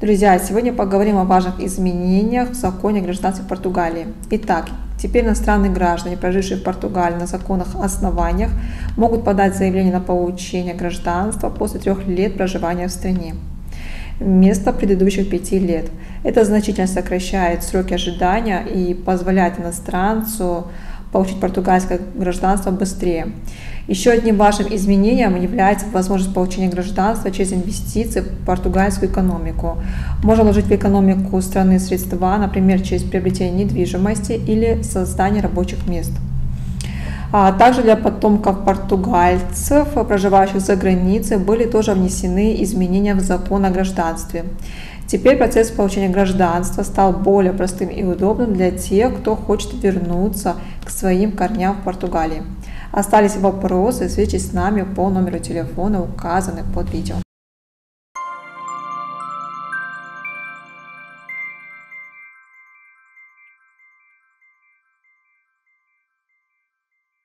Друзья, сегодня поговорим о важных изменениях в законе о гражданстве Португалии. Итак, теперь иностранные граждане, прожившие в Португалии на законных основаниях, могут подать заявление на получение гражданства после 3 лет проживания в стране вместо предыдущих 5 лет. Это значительно сокращает сроки ожидания и позволяет иностранцу получить португальское гражданство быстрее. Еще одним важным изменением является возможность получения гражданства через инвестиции в португальскую экономику. Можно вложить в экономику страны средства, например, через приобретение недвижимости или создание рабочих мест. А также для потомков португальцев, проживающих за границей, были тоже внесены изменения в закон о гражданстве. Теперь процесс получения гражданства стал более простым и удобным для тех, кто хочет вернуться к своим корням в Португалии. Остались вопросы, свяжитесь с нами по номеру телефона, указанным под видео.